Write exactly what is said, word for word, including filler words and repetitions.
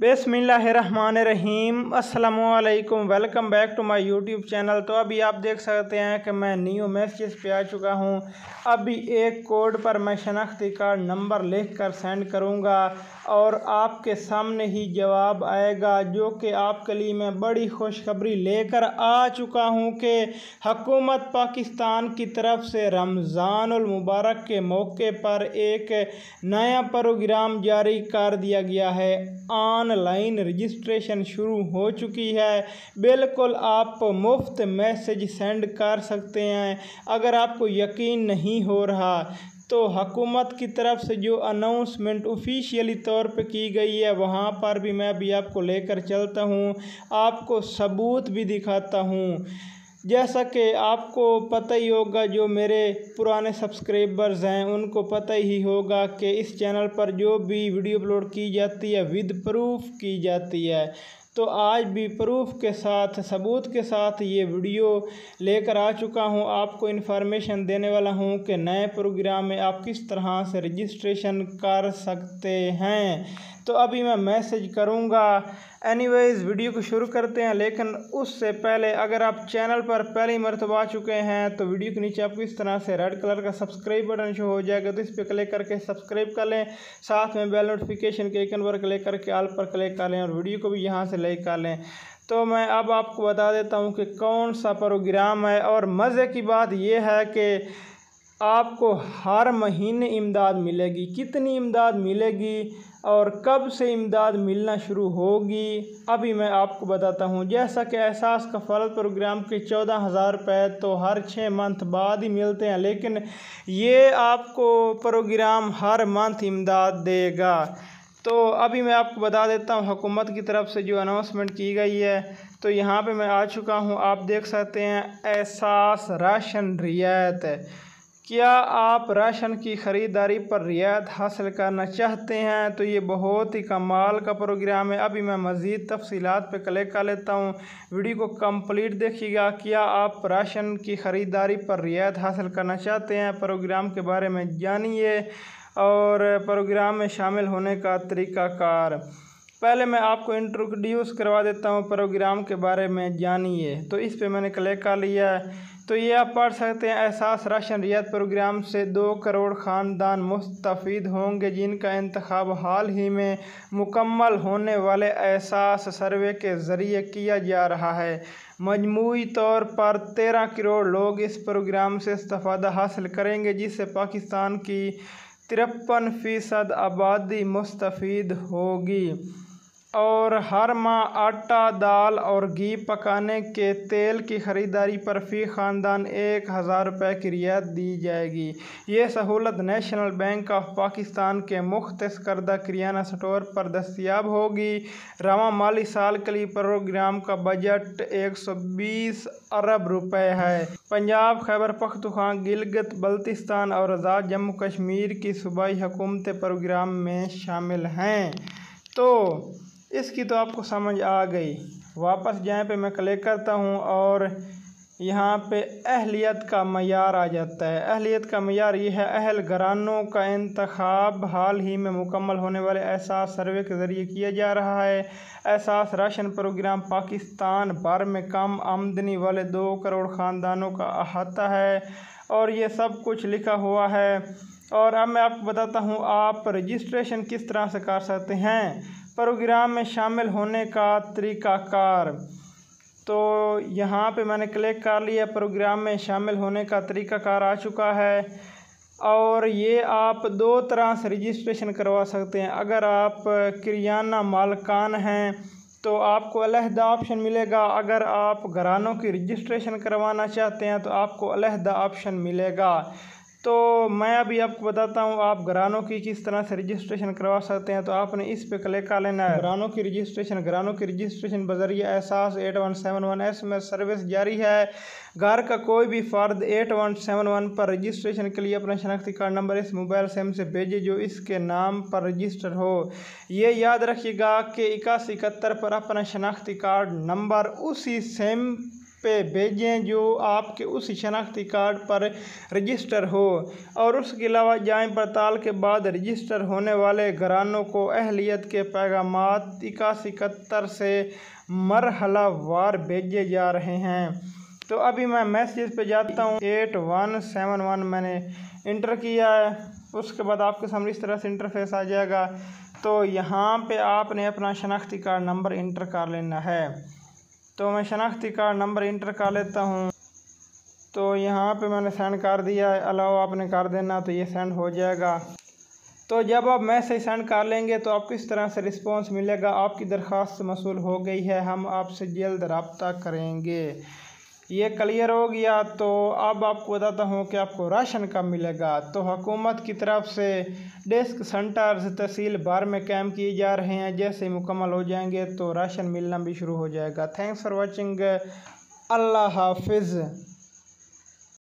बिस्मिल्लाहिर्रहमानिर्रहीम, अस्सलामुअलैकुम, welcome back to my YouTube channel. तो अभी आप देख सकते हैं कि मैं न्यू मैसेज पे आ चुका हूँ। अभी एक कोड पर मैं शनाख्ती कार्ड नंबर लिख कर सेंड करूँगा और आपके सामने ही जवाब आएगा, जो कि आपके लिए मैं बड़ी खुशखबरी लेकर आ चुका हूँ कि हुकूमत पाकिस्तान की तरफ से रमज़ान उल मुबारक के मौके पर एक नया प्रोग्राम जारी कर दिया गया है। आन ऑनलाइन रजिस्ट्रेशन शुरू हो चुकी है। बिल्कुल आप मुफ्त मैसेज सेंड कर सकते हैं। अगर आपको यकीन नहीं हो रहा तो हुकूमत की तरफ से जो अनाउंसमेंट ऑफिशियली तौर पे की गई है, वहाँ पर भी मैं भी आपको लेकर चलता हूँ, आपको सबूत भी दिखाता हूँ। जैसा कि आपको पता ही होगा, जो मेरे पुराने सब्सक्राइबर्स हैं उनको पता ही होगा कि इस चैनल पर जो भी वीडियो अपलोड की जाती है विद प्रूफ की जाती है। तो आज भी प्रूफ के साथ, सबूत के साथ ये वीडियो लेकर आ चुका हूँ। आपको इन्फॉर्मेशन देने वाला हूँ कि नए प्रोग्राम में आप किस तरह से रजिस्ट्रेशन कर सकते हैं। तो अभी मैं मैसेज करूँगा। एनीवेज़, वीडियो को शुरू करते हैं, लेकिन उससे पहले अगर आप चैनल पर पहली मरतबा आ चुके हैं तो वीडियो के नीचे आपको इस तरह से रेड कलर का सब्सक्राइब बटन शो हो जाएगा, तो इस पर क्लिक करके सब्सक्राइब कर लें। साथ में बेल नोटिफिकेशन के आइकन पर क्लिक करके ऑल पर क्लिक कर लें और वीडियो को भी यहाँ से लाइक कर लें। तो मैं अब आपको बता देता हूँ कि कौन सा प्रोग्राम है। और मज़े की बात यह है कि आपको हर महीने इमदाद मिलेगी। कितनी इमदाद मिलेगी और कब से इमदाद मिलना शुरू होगी, अभी मैं आपको बताता हूँ। जैसा कि एहसास का फलत प्रोग्राम के चौदह हज़ार रुपये तो हर छः मंथ बाद ही मिलते हैं, लेकिन ये आपको प्रोग्राम हर मंथ इमदाद देगा। तो अभी मैं आपको बता देता हूँ हुकूमत की तरफ से जो अनाउंसमेंट की गई है। तो यहाँ पे मैं आ चुका हूँ, आप देख सकते हैं एहसास राशन रियायत। क्या आप राशन की ख़रीदारी पर रियायत हासिल करना चाहते हैं? तो ये बहुत ही कमाल का प्रोग्राम है। अभी मैं मज़ीद तफसीलात पे क्लिक कर लेता हूँ, वीडियो को कंप्लीट देखिएगा। क्या आप राशन की ख़रीदारी पर रियायत हासिल करना चाहते हैं? प्रोग्राम के बारे में जानिए और प्रोग्राम में शामिल होने का तरीक़ाकार। पहले मैं आपको इंट्रोड्यूस करवा देता हूँ, प्रोग्राम के बारे में जानिए, तो इस पे मैंने क्लिक कर लिया है। तो ये आप पढ़ सकते हैं, एहसास राशन रियायत प्रोग्राम से दो करोड़ ख़ानदान मुस्तफ़ीद होंगे, जिनका इंतखाब हाल ही में मुकम्मल होने वाले एहसास सर्वे के ज़रिए किया जा रहा है। मजमूई तौर पर तेरह करोड़ लोग इस प्रोग्राम से इस्तेफ़ादा हासिल करेंगे, जिससे पाकिस्तान की तिरपन फ़ीसद आबादी मुस्तफ़ीद होगी और हर माह आटा, दाल और घी पकाने के तेल की ख़रीदारी पर फ़ी ख़ानदान एक हज़ार रुपये की रियायत दी जाएगी। ये सहूलत नेशनल बैंक ऑफ पाकिस्तान के मुख्तस करदा किराना स्टोर पर दस्तियाब होगी। रवा माली साल के लिए प्रोग्राम का बजट एक सौ बीस अरब रुपए है। पंजाब, खैबर पख्तूनख्वा, गिलगित बल्तिस्तान और आज़ाद जम्मू कश्मीर की सूबाई हुकूमतें प्रोग्राम में शामिल हैं। तो इसकी तो आपको समझ आ गई। वापस जाए पे मैं क्लिक करता हूँ और यहाँ पे अहलियत का मयार आ जाता है। अहलियत का मयार ये है, अहल घरानों का इंतखाब हाल ही में मुकम्मल होने वाले एहसास सर्वे के ज़रिए किया जा रहा है। एहसास राशन प्रोग्राम पाकिस्तान भर में कम आमदनी वाले दो करोड़ ख़ानदानों का अहाता है और ये सब कुछ लिखा हुआ है। और अब मैं आपको बताता हूँ आप रजिस्ट्रेशन किस तरह से कर सकते हैं, प्रोग्राम में शामिल होने का तरीक़ाकार। तो यहाँ पे मैंने क्लिक कर लिया, प्रोग्राम में शामिल होने का तरीक़ाकार आ चुका है। और ये आप दो तरह से रजिस्ट्रेशन करवा सकते हैं। अगर आप किराना मालकान हैं तो आपको अलहदा ऑप्शन मिलेगा, अगर आप घरानों की रजिस्ट्रेशन करवाना चाहते हैं तो आपको अलहदा ऑप्शन मिलेगा। तो मैं अभी आपको बताता हूँ आप घरानों की किस तरह से रजिस्ट्रेशन करवा सकते हैं। तो आपने इस पे क्लिक कर लेना है, घरानों की रजिस्ट्रेशन। घरानों की रजिस्ट्रेशन बजरिया Ehsaas eight one seven one SMS service जारी है। घर का कोई भी फ़र्द एट वन सेवन वन पर रजिस्ट्रेशन के लिए अपना शनाख्ती कार्ड नंबर इस मोबाइल सिम से भेजे जो इसके नाम पर रजिस्टर हो। ये याद रखिएगा कि इक्यासी इकहत्तर पर अपना शनाख्ती कार्ड नंबर उसी सिम पे भेजें जो आपके उस शनाख्ती कार्ड पर रजिस्टर हो, और उसके अलावा जाए पड़ताल के बाद रजिस्टर होने वाले घरानों को अहलियत के पैगामात इक्यासी इकहत्तर से मरहला वार भेजे जा रहे हैं। तो अभी मैं मैसेज पे जाता हूँ। एट वन सेवन वन मैंने इंटर किया है, उसके बाद आपके सामने इस तरह से इंटरफेस आ जाएगा। तो यहाँ पे आपने अपना शनाख्ती कार्ड नंबर इंटर कर लेना है। तो मैं शनाख्ती कार्ड नंबर इंटर कर लेता हूँ। तो यहाँ पे मैंने सेंड कर दिया है, अलाउ आपने कर देना, तो ये सेंड हो जाएगा। तो जब आप मैसेज सेंड कर लेंगे तो आपको इस तरह से रिस्पांस मिलेगा, आपकी दरख्वास्त मौसूल हो गई है, हम आपसे जल्द रब्ता करेंगे। ये क्लियर हो गया। तो अब आपको बताता हूँ कि आपको राशन कब मिलेगा। तो हुकूमत की तरफ से डेस्क सेंटर्स तहसील भर में कैंप किए जा रहे हैं, जैसे ही मुकम्मल हो जाएंगे तो राशन मिलना भी शुरू हो जाएगा। Thanks for watching. अल्लाह हाफिज़।